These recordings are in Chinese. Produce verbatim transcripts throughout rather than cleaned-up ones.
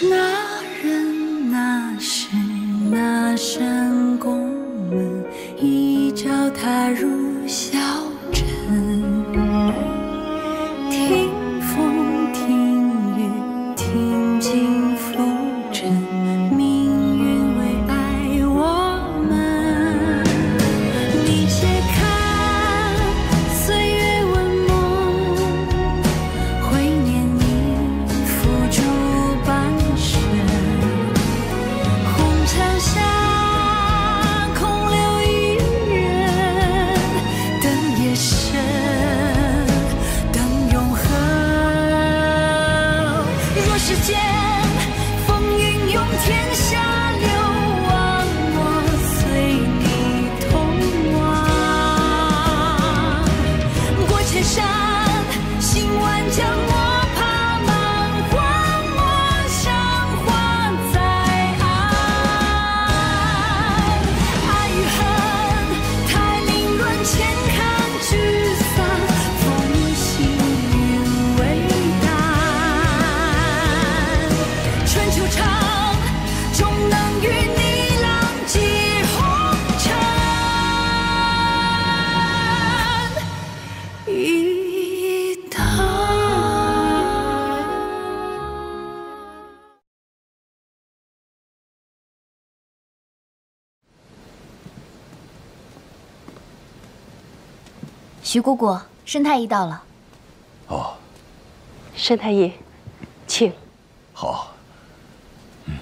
那人那时那扇宫门，一脚踏入小镇。听风听雨听尽风尘，命运为爱我们。你且看岁月文墨，怀念你付出。 世间风云涌，天下流亡，我随你同往。过千山，行万江，我怕漫荒，我想花再爱。爱与恨太凌乱，千看聚散。 徐姑姑，申太医到了。哦，申太医，请。好。嗯。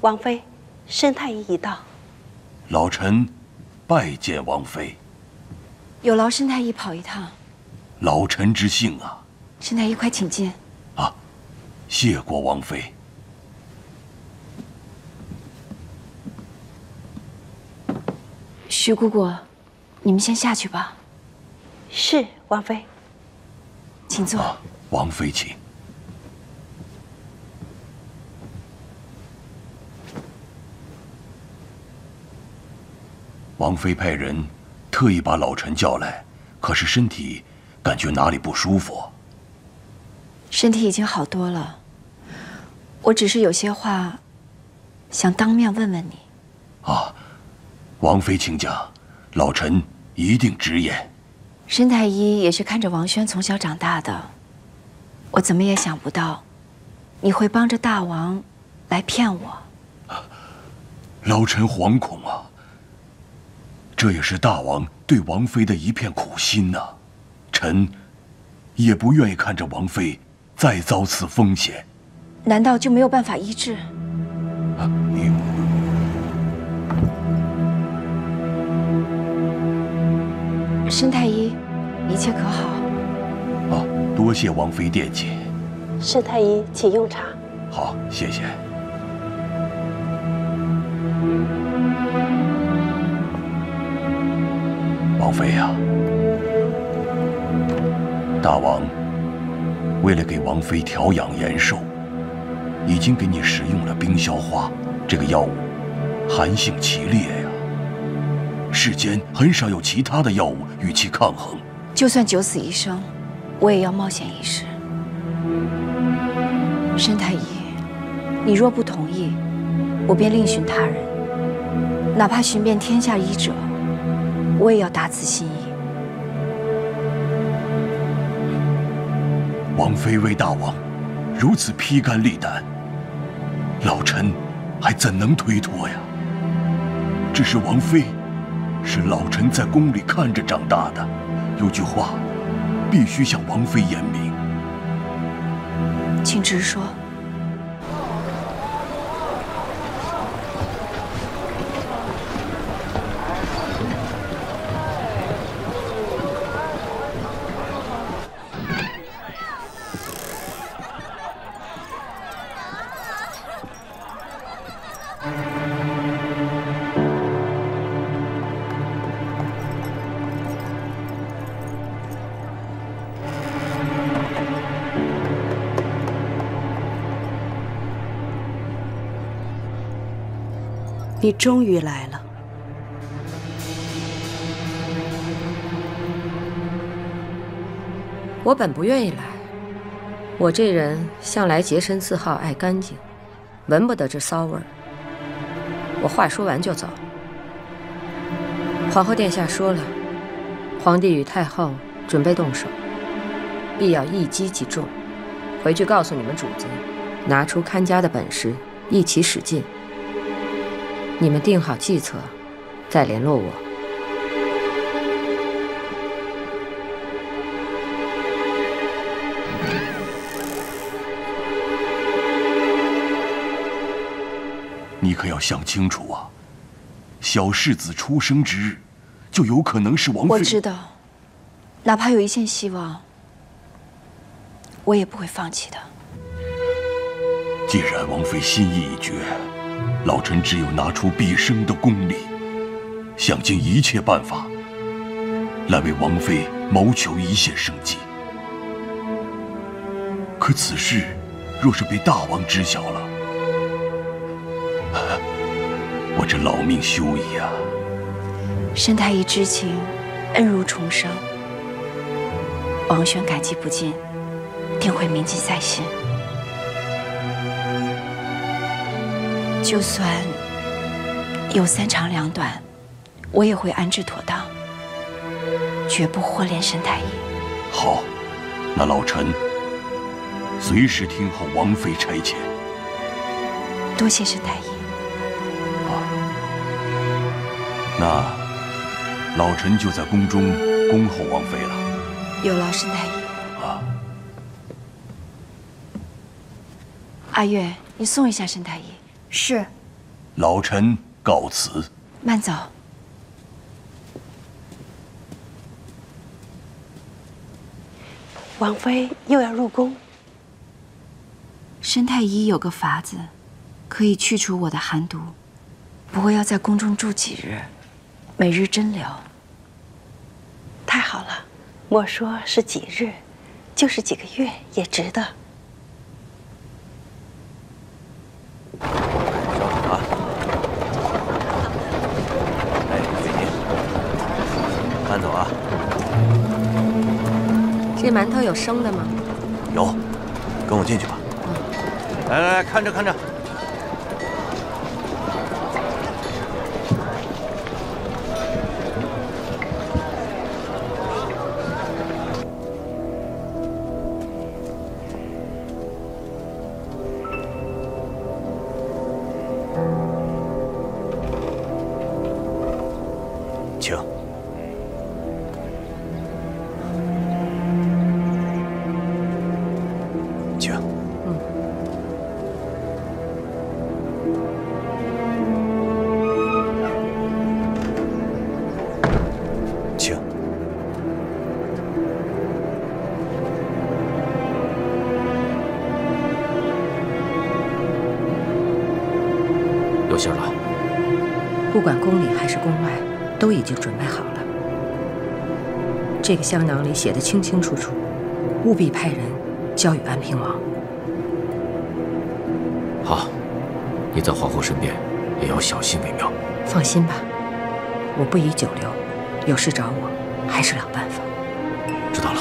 王妃，申太医已到。老臣拜见王妃。有劳申太医跑一趟。老臣之幸啊。申太医，快请进。啊，谢过王妃。 徐姑姑，你们先下去吧。是，王妃，请坐。啊、王妃，请。王妃派人特意把老臣叫来，可是身体感觉哪里不舒服？身体已经好多了，我只是有些话想当面问问你。啊。 王妃，请讲，老臣一定直言。申太医也是看着王轩从小长大的，我怎么也想不到，你会帮着大王来骗我。老臣惶恐啊！这也是大王对王妃的一片苦心呐、啊，臣也不愿意看着王妃再遭此风险。难道就没有办法医治？啊，你。 申太医，一切可好？啊，多谢王妃惦记。申太医，请用茶。好，谢谢。王妃呀、啊，大王为了给王妃调养延寿，已经给你食用了冰消花这个药物，寒性奇烈呀、啊。 世间很少有其他的药物与其抗衡，就算九死一生，我也要冒险一试。申太医，你若不同意，我便另寻他人，哪怕寻遍天下医者，我也要达此心意。王妃为大王如此披肝沥胆，老臣还怎能推脱呀？只是王妃。 是老臣在宫里看着长大的，有句话必须向王妃言明，请直说。你终于来了，我本不愿意来，我这人向来洁身自好，爱干净，闻不得这骚味儿。我话说完就走。皇后殿下说了，皇帝与太后准备动手，必要一击即中。回去告诉你们主子，拿出看家的本事，一起使劲。你们定好计策，再联络我。 你可要想清楚啊！小世子出生之日，就有可能是王妃。我知道，哪怕有一线希望，我也不会放弃的。既然王妃心意已决，老臣只有拿出毕生的功力，想尽一切办法，来为王妃谋求一线生机。可此事若是被大王知晓了， 我这老命休矣啊！沈太医知情，恩如重生。王轩感激不尽，定会铭记在心。就算有三长两短，我也会安置妥当，绝不祸怜沈太医。好，那老臣随时听候王妃差遣。多谢沈太医。 那老臣就在宫中恭候王妃了。有劳沈太医。啊，阿月，你送一下沈太医。是。老臣告辞。慢走。王妃又要入宫。沈太医有个法子，可以去除我的寒毒，不过要在宫中住几日。 每日针疗。太好了，莫说是几日，就是几个月也值得。啊！哎，美女，慢走啊。这馒头有生的吗？有，跟我进去吧。嗯、来来来，看着看着。 不管宫里还是宫外，都已经准备好了。这个香囊里写的清清楚楚，务必派人交与安平王。好，你在皇后身边也要小心为妙。放心吧，我不宜久留，有事找我还是老办法。知道了。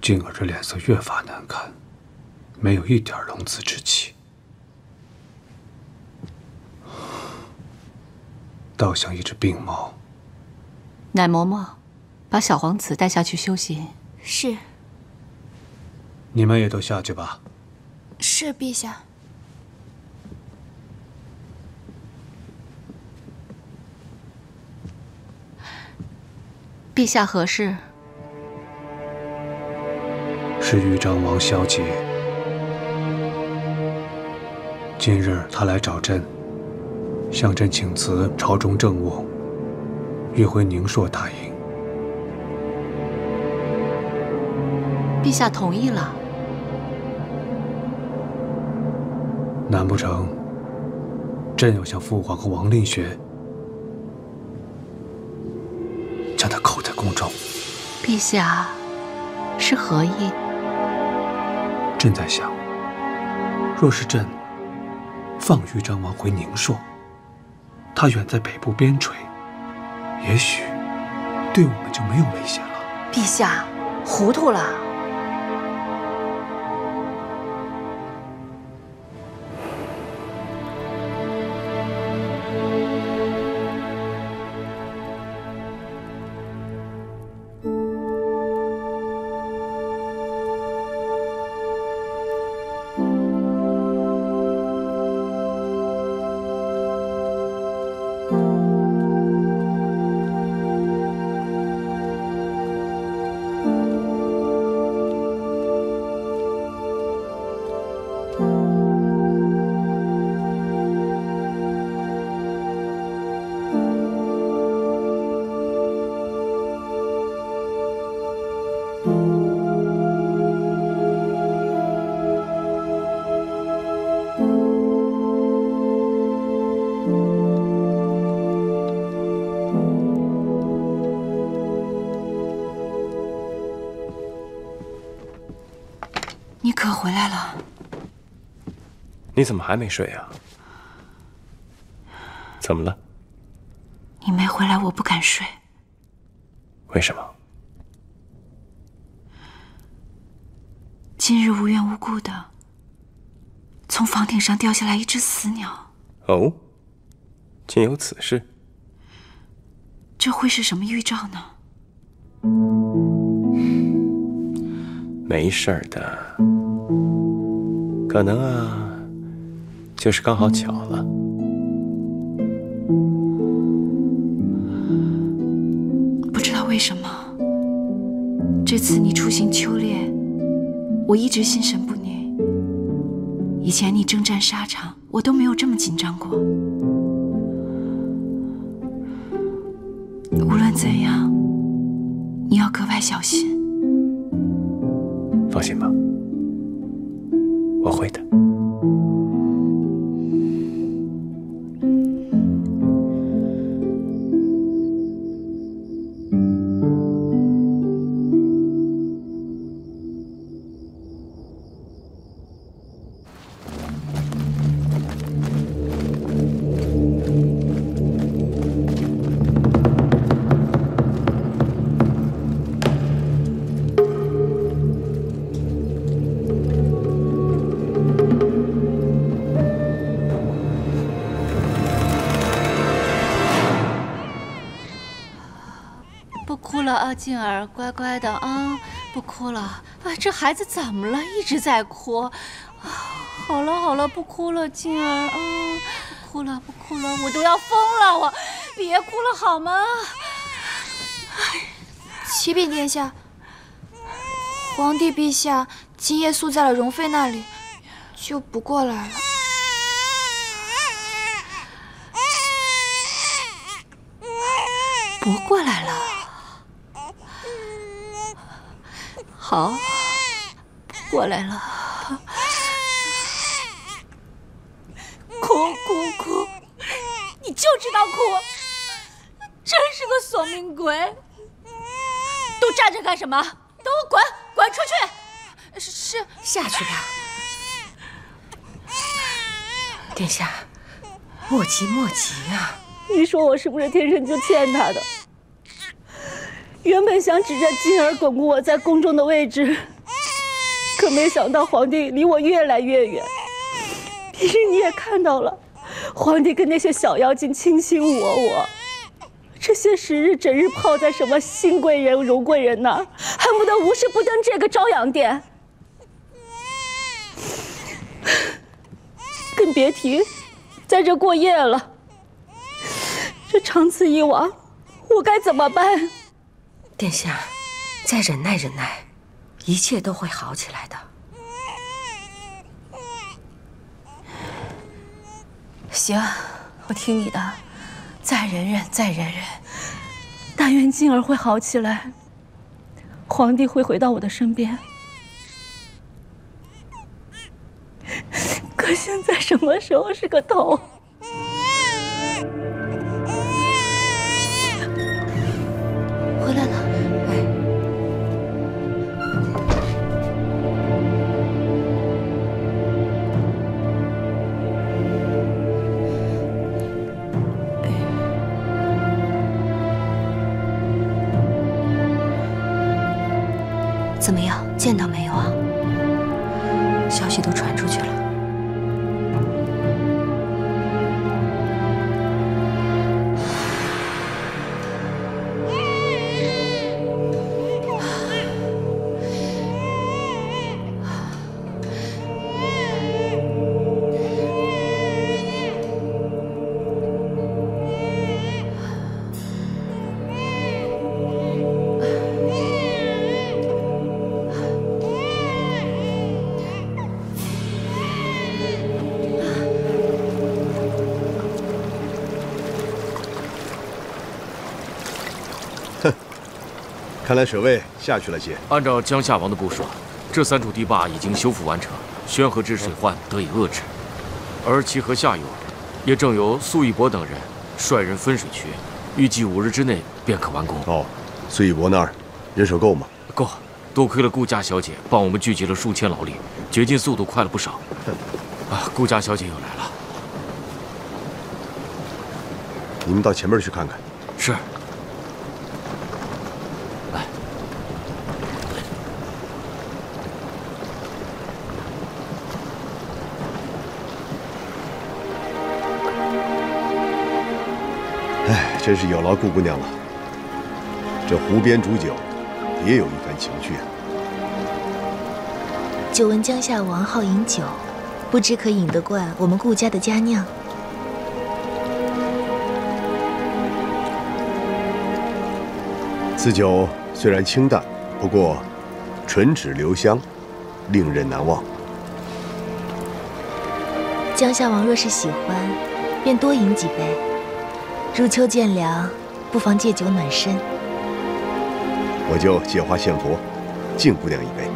静儿这脸色越发难看，没有一点龙子之气，倒像一只病猫。奶嬷嬷，把小皇子带下去休息。是。你们也都下去吧。是，陛下。陛下何事？ 是豫章王萧杰。今日他来找朕，向朕请辞朝中政务，欲回宁朔大营。陛下同意了？难不成朕要向父皇和王令学？将他扣在宫中。陛下是何意？朕在想，若是朕放豫章王回宁朔，他远在北部边陲，也许对我们就没有危险了。陛下糊涂了。 你可回来了？你怎么还没睡啊？怎么了？你没回来，我不敢睡。为什么？今日无缘无故的，从房顶上掉下来一只死鸟。哦，竟有此事。这会是什么预兆呢？没事儿的。 可能啊，就是刚好巧了。不知道为什么，这次你出行秋猎，我一直心神不宁。以前你征战沙场，我都没有这么紧张过。无论怎样，你要格外小心。放心吧。 我会的。静儿，乖乖的啊，不哭了。啊，这孩子怎么了？一直在哭。啊，好了好了，不哭了，静儿啊，不哭了不哭了，我都要疯了，我别哭了好吗？启禀殿下，皇帝陛下今夜宿在了容妃那里，就不过来了。不过来了。 好，过来了，哭哭哭！你就知道哭，真是个索命鬼！都站着干什么？都滚滚出去！是下去吧，殿下，莫急莫急啊！你说我是不是天生就欠他的？ 原本想指着金儿巩固我在宫中的位置，可没想到皇帝离我越来越远。平时你也看到了，皇帝跟那些小妖精卿卿我我，这些时日整日泡在什么新贵人、荣贵人那儿，恨不得无事不登这个朝阳殿，更别提在这过夜了。这长此以往，我该怎么办？ 殿下，再忍耐忍耐，一切都会好起来的。行，我听你的，再忍忍，再忍忍。但愿静儿会好起来，皇帝会回到我的身边。可现在什么时候是个头？怎么样，见到没有啊？消息都传出去了。看来水位下去了些。按照江夏王的部署，这三处堤坝已经修复完成，宣河之水患得以遏制，而其河下游也正由苏一博等人率人分水区，预计五日之内便可完工。哦，苏一博那儿人手够吗？够，多亏了顾家小姐帮我们聚集了数千劳力，掘进速度快了不少。啊，顾家小姐又来了，你们到前面去看看。是。 真是有劳顾姑娘了。这湖边煮酒，也有一番情趣啊。久闻江夏王好饮酒，不知可饮得惯我们顾家的佳酿。此酒虽然清淡，不过唇齿留香，令人难忘。江夏王若是喜欢，便多饮几杯。 入秋渐凉，不妨借酒暖身。我就借花献佛，敬姑娘一杯。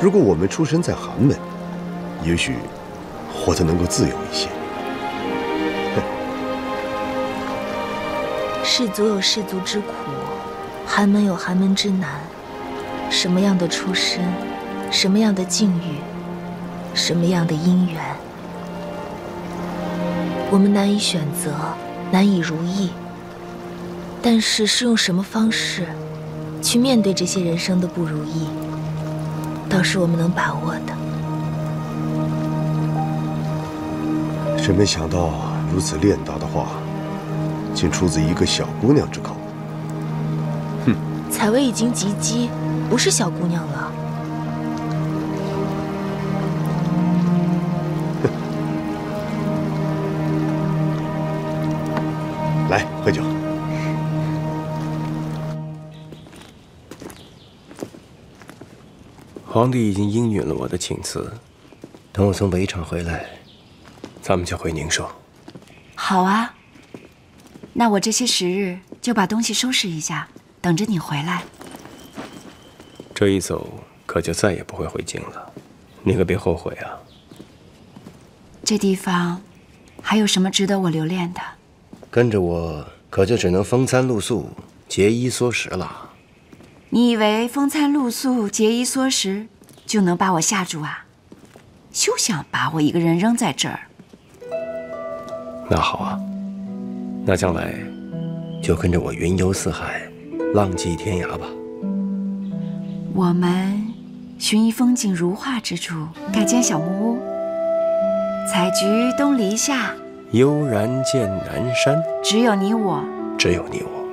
如果我们出身在寒门，也许活得能够自由一些。士族有士族之苦，寒门有寒门之难。什么样的出身？ 什么样的境遇，什么样的姻缘，我们难以选择，难以如意。但是是用什么方式去面对这些人生的不如意，倒是我们能把握的。真没想到，如此练达的话，竟出自一个小姑娘之口。哼！采薇已经及笄，不是小姑娘了。 喝酒。皇帝已经应允了我的请辞，等我从围场回来，咱们就回宁寿。好啊，那我这些时日就把东西收拾一下，等着你回来。这一走可就再也不会回京了，你可别后悔啊。这地方还有什么值得我留恋的？跟着我。 可就只能风餐露宿、节衣缩食了。你以为风餐露宿、节衣缩食就能把我吓住啊？休想把我一个人扔在这儿。那好啊，那将来就跟着我云游四海、浪迹天涯吧。我们寻一风景如画之处，盖间小木屋，采菊东篱下。 悠然见南山，只有你我，只有你我。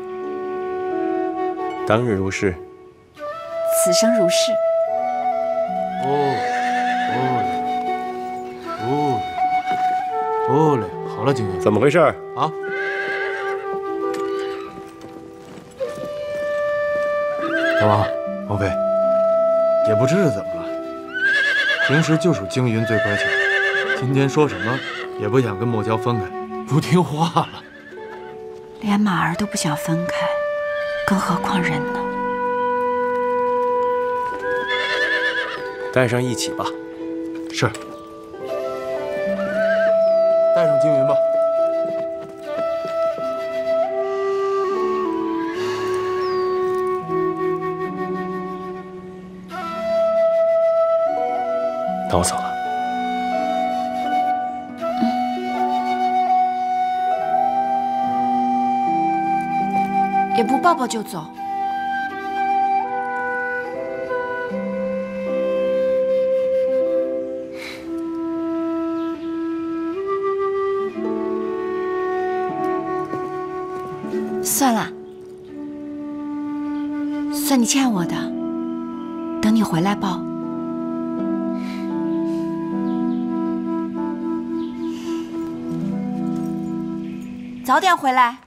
当日如是，此生如是。哦，哦，哦，哦嘞！好了，景云，怎么回事啊？大王，王妃，也不知是怎么了，平时就属景云最乖巧，今天说什么？ 也不想跟莫娇分开，不听话了，连马儿都不想分开，更何况人呢？带上一起吧。是。带上金云吧。那我走了。也不抱抱就走。算了，算你欠我的，等你回来报。 早点回来。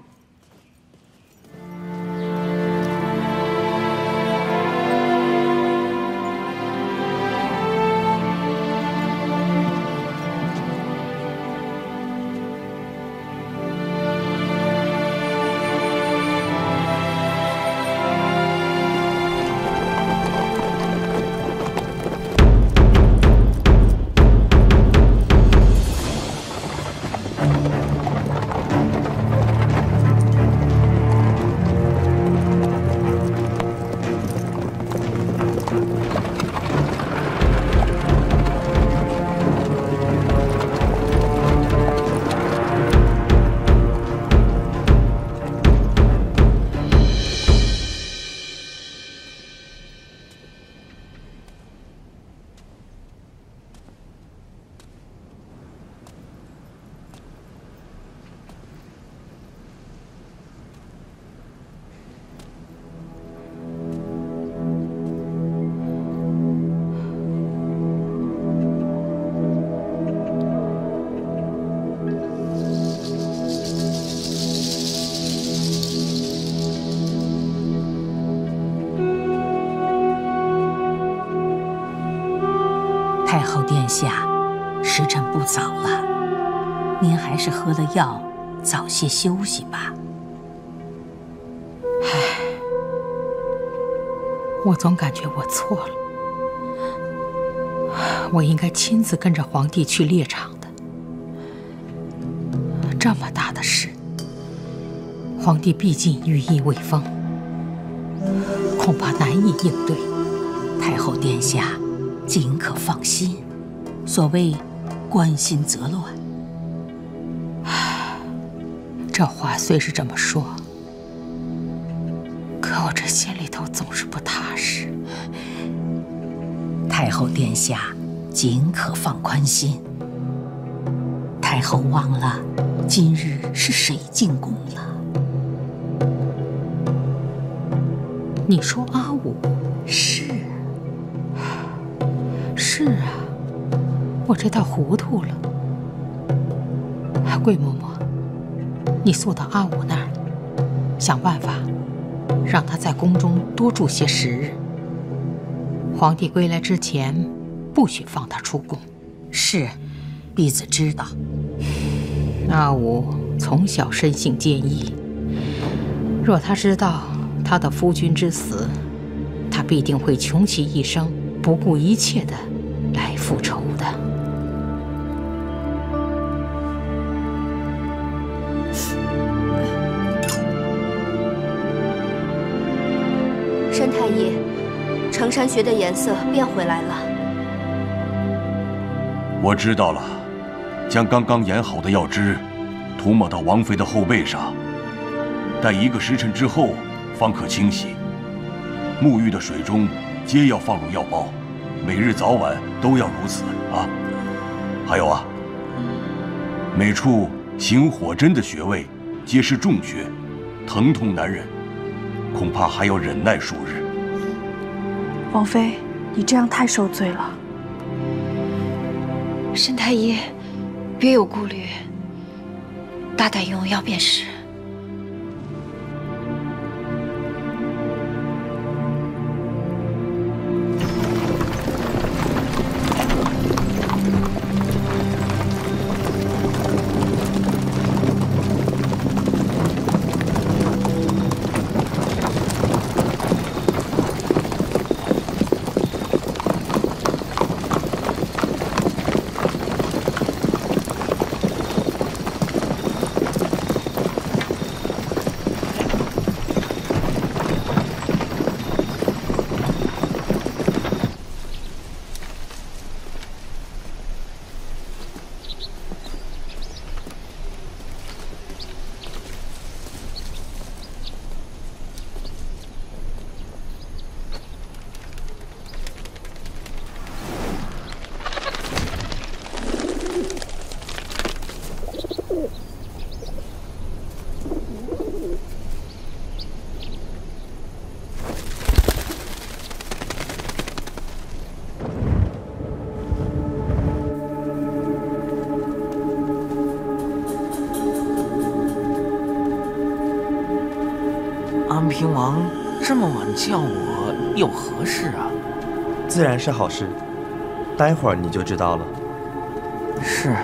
殿下，时辰不早了，您还是喝了药，早些休息吧。唉，我总感觉我错了，我应该亲自跟着皇帝去猎场的。这么大的事，皇帝毕竟羽翼未丰，恐怕难以应对。太后殿下，尽可放心。 所谓“关心则乱”，这话虽是这么说，可我这心里头总是不踏实。太后殿下，尽可放宽心。太后忘了今日是谁进宫了？你说阿武？是啊，是啊。 我这倒糊涂了，桂嬷嬷，你速到阿武那儿，想办法让他在宫中多住些时日。皇帝归来之前，不许放他出宫。是，婢子知道。阿武从小生性坚毅，若他知道他的夫君之死，他必定会穷其一生，不顾一切的来复仇的。 申太医，成山穴的颜色变回来了。我知道了，将刚刚研好的药汁涂抹到王妃的后背上，待一个时辰之后方可清洗。沐浴的水中皆要放入药包，每日早晚都要如此啊。还有啊，每处行火针的穴位皆是重穴，疼痛难忍。 恐怕还要忍耐数日。王妃，你这样太受罪了。申太医，别有顾虑，大胆用药便是。亲王这么晚叫我有何事啊？自然是好事，待会儿你就知道了。是。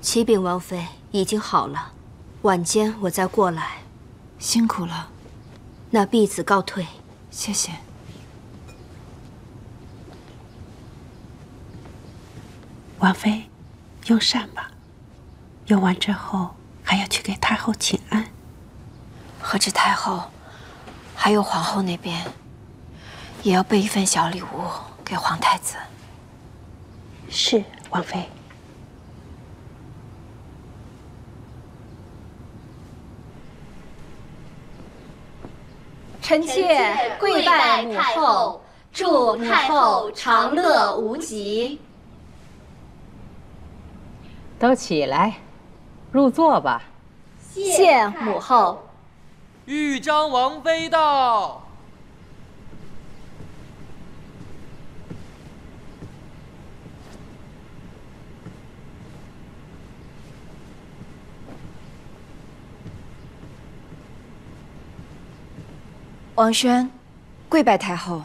启禀王妃，已经好了，晚间我再过来。辛苦了，那婢子告退。谢谢。王妃，用膳吧，用完之后还要去给太后请安。何止太后，还有皇后那边，也要备一份小礼物给皇太子。是，王妃。 臣妾跪拜母后，祝母后长乐无极。都起来，入座吧。谢母后。豫章王妃到。王轩，跪拜太后，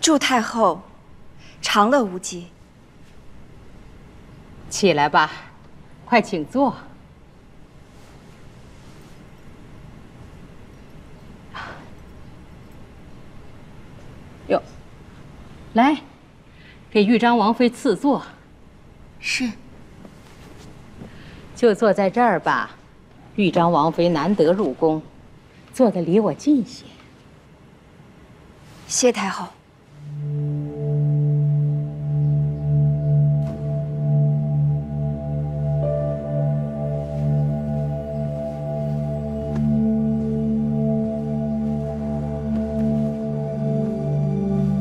祝太后长乐无极。起来吧，快请坐。哟，来，给豫章王妃赐座。是。就坐在这儿吧，豫章王妃难得入宫。 坐得离我近些。谢太后。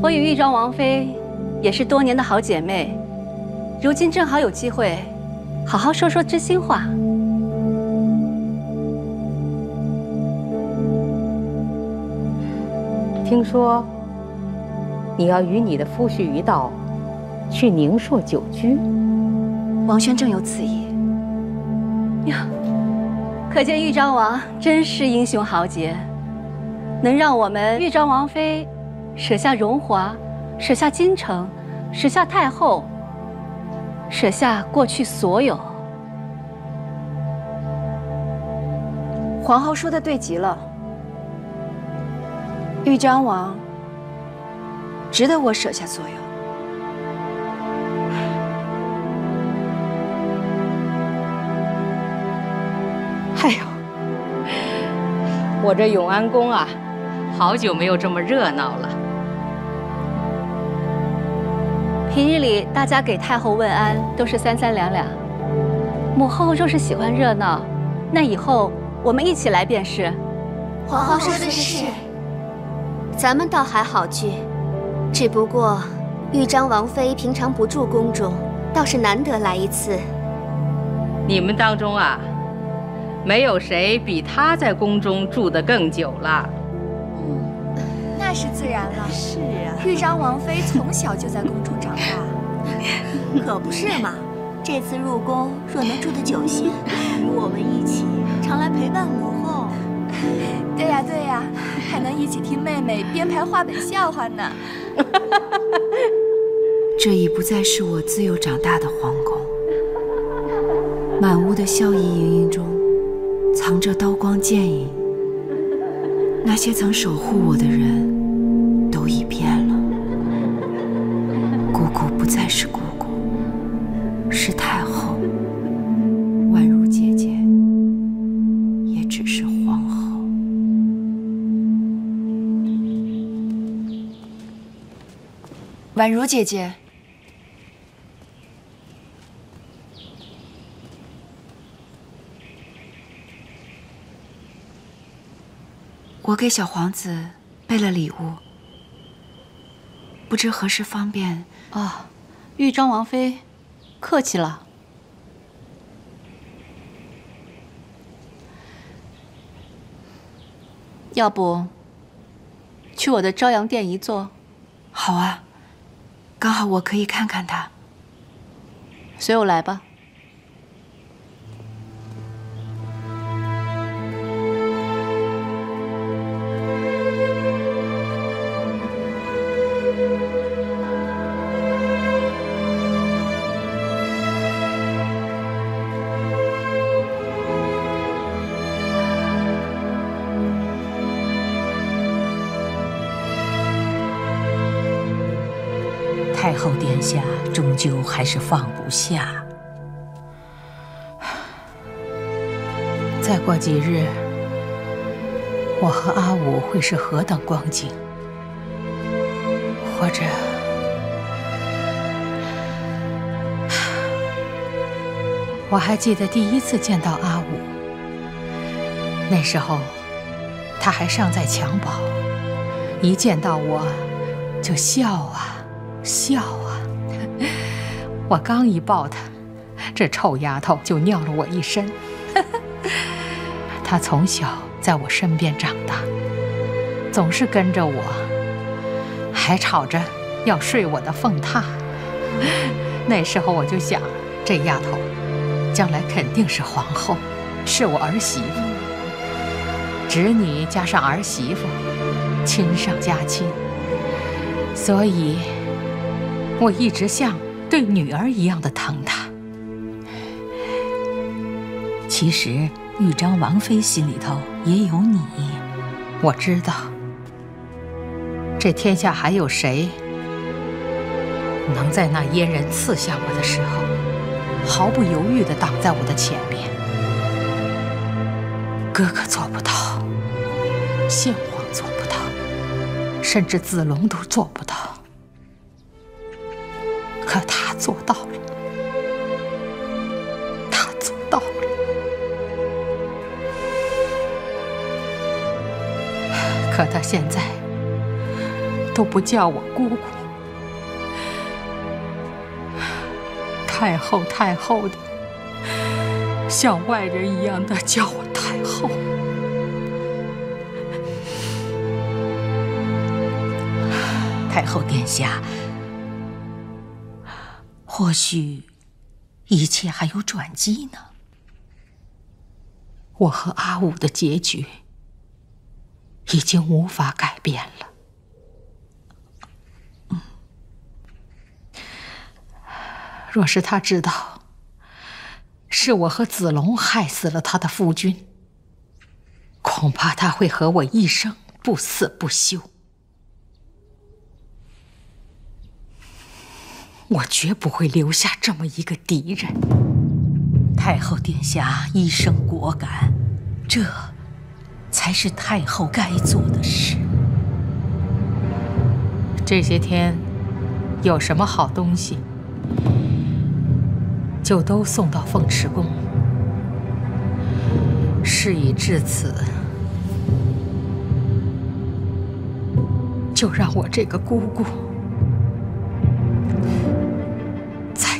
我与豫章王妃也是多年的好姐妹，如今正好有机会，好好说说知心话。听说你要与你的夫婿于道去宁朔久居，王轩正有此意。呀，可见豫章王真是英雄豪杰，能让我们豫章王妃。 舍下荣华，舍下京城，舍下太后，舍下过去所有。皇后说的对极了，豫章王值得我舍下所有。哎呦，我这永安宫啊，好久没有这么热闹了。 平日里大家给太后问安都是三三两两，母后若是喜欢热闹，那以后我们一起来便是。皇后说的是，咱们倒还好聚，只不过豫章王妃平常不住宫中，倒是难得来一次。你们当中啊，没有谁比她在宫中住得更久了。 那是自然了，是啊。豫章王妃从小就在宫中长大，可不是嘛。这次入宫若能住得久些，与我们一起常来陪伴母后。对呀对呀，还能一起听妹妹编排话本笑话呢。这已不再是我自幼长大的皇宫，满屋的笑意盈盈中，藏着刀光剑影。那些曾守护我的人。 都已变了，姑姑不再是姑姑，是太后，宛如姐姐，也只是皇后。宛如姐姐，我给小皇子备了礼物。 不知何时方便啊？豫章王妃，客气了。要不去我的朝阳殿一坐？好啊，刚好我可以看看他。随我来吧。 太后殿下终究还是放不下。再过几日，我和阿武会是何等光景？或者，我还记得第一次见到阿武，那时候他还尚在襁褓，一见到我就笑啊。 笑啊！我刚一抱她，这臭丫头就尿了我一身。她从小在我身边长大，总是跟着我，还吵着要睡我的凤榻。那时候我就想，这丫头将来肯定是皇后，是我儿媳妇，侄女加上儿媳妇，亲上加亲。所以。 我一直像对女儿一样的疼她。其实豫章王妃心里头也有你，我知道。这天下还有谁能在那阉人刺向我的时候，毫不犹豫地挡在我的前面？哥哥做不到，献皇做不到，甚至子龙都做不到，可他做到了，他做到了。可他现在都不叫我姑姑，太后太后的，像外人一样的叫我太后。 太后殿下，或许一切还有转机呢。我和阿武的结局已经无法改变了。若是他知道是我和子龙害死了他的夫君，恐怕他会和我一生不死不休。 我绝不会留下这么一个敌人。太后殿下一生果敢，这才是太后该做的事。这些天有什么好东西，就都送到凤池宫。事已至此，就让我这个姑姑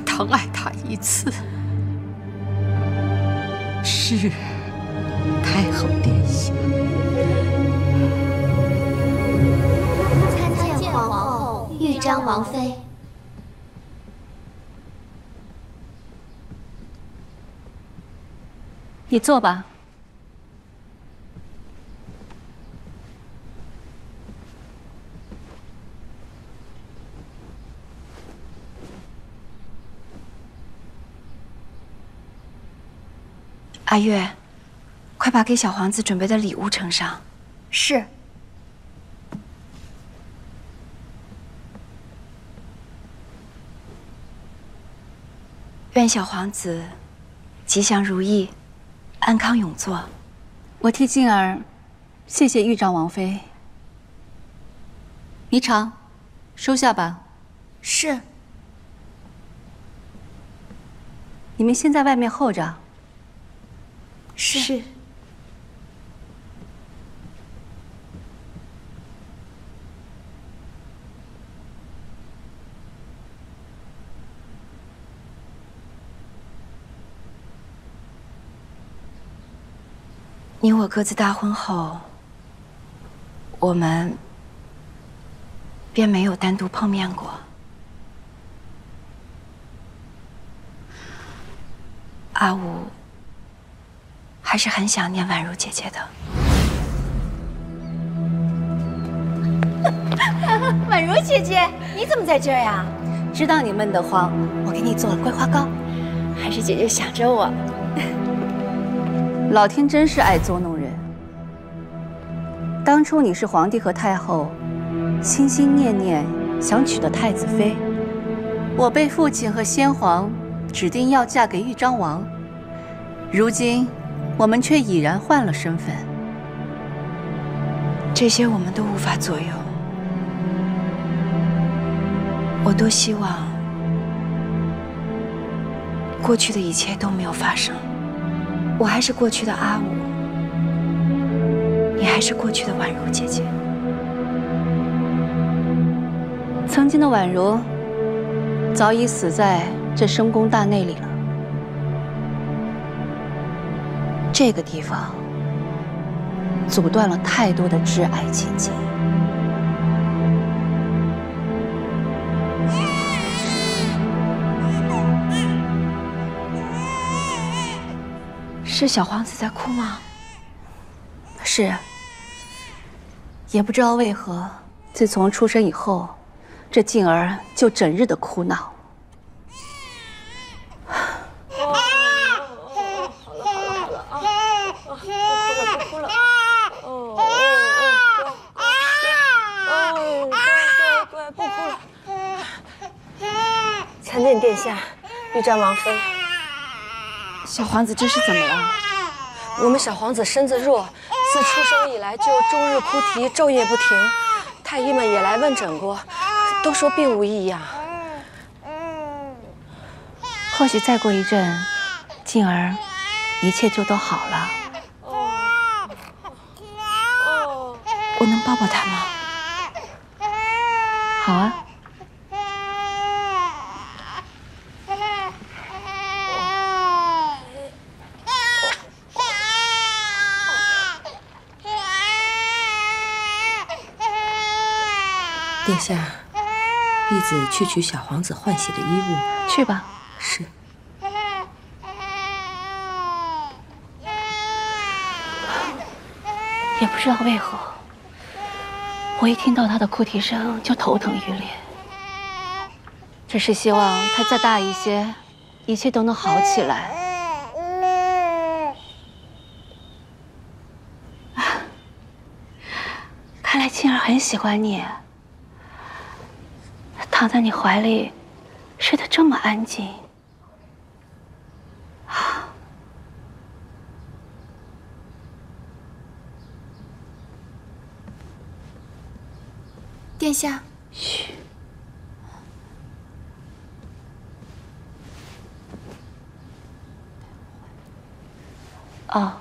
疼爱他一次，是太后殿下。参见皇后、豫章王妃。你坐吧。阿月，快把给小皇子准备的礼物呈上。是。愿小皇子吉祥如意，安康永坐。我替静儿谢谢豫章王妃。霓裳，收下吧。是。你们先在外面候着。 是。是你我各自大婚后，我们便没有单独碰面过。阿武。 还是很想念婉如姐姐的。婉如姐姐，你怎么在这儿呀？知道你闷得慌，我给你做了桂花糕，还是姐姐想着我。老天真是爱捉弄人。当初你是皇帝和太后心心念念想娶的太子妃，我被父亲和先皇指定要嫁给豫章王，如今。 我们却已然换了身份，这些我们都无法左右。我多希望过去的一切都没有发生，我还是过去的阿武，你还是过去的婉如姐姐。曾经的婉如早已死在这深宫大内里了。 这个地方阻断了太多的挚爱亲情。是小皇子在哭吗？是。也不知道为何，自从出生以后，这静儿就整日的哭闹。 参见殿下，豫章王妃。小皇子这是怎么了？我们小皇子身子弱，自出生以来就终日哭啼，昼夜不停。太医们也来问诊过，都说并无异样。或许再过一阵，进而一切就都好了。我能抱抱他吗？好啊。 殿下，婢子去取小皇子换洗的衣物。去吧。是。也不知道为何，我一听到他的哭啼声就头疼欲裂。只是希望他再大一些，一切都能好起来。啊，看来沁儿很喜欢你。 躺在你怀里，睡得这么安静。啊，殿下，嘘。哦，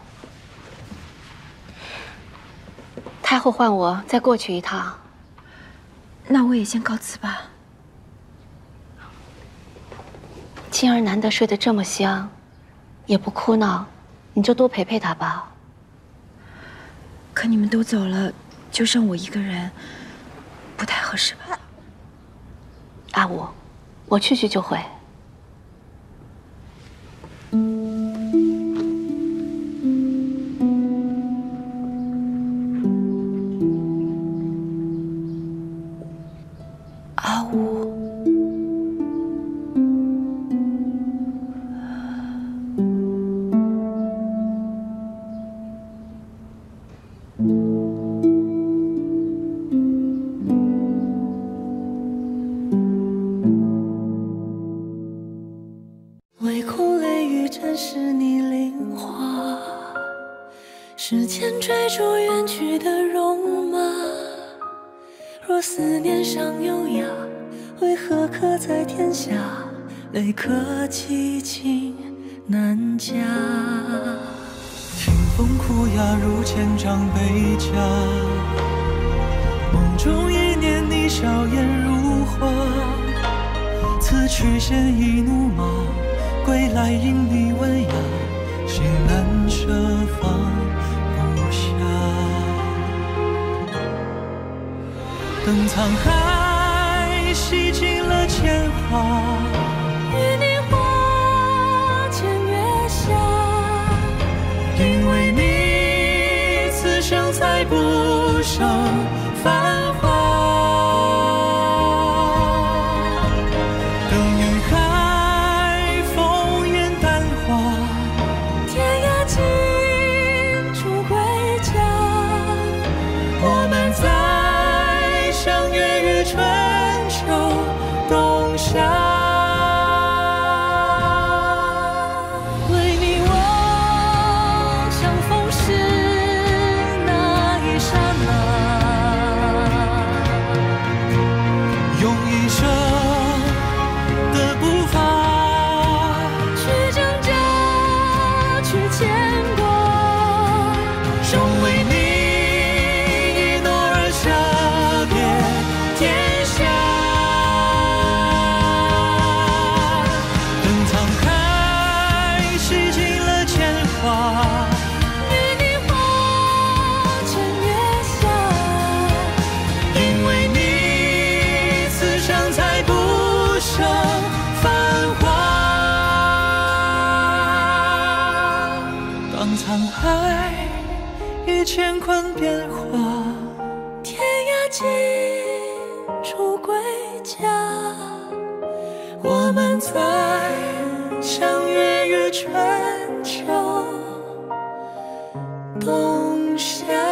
太后唤我再过去一趟，那我也先告辞吧。 沁儿难得睡得这么香，也不哭闹，你就多陪陪她吧。可你们都走了，就剩我一个人，不太合适吧？阿武，我去去就回。阿武。 冬夏。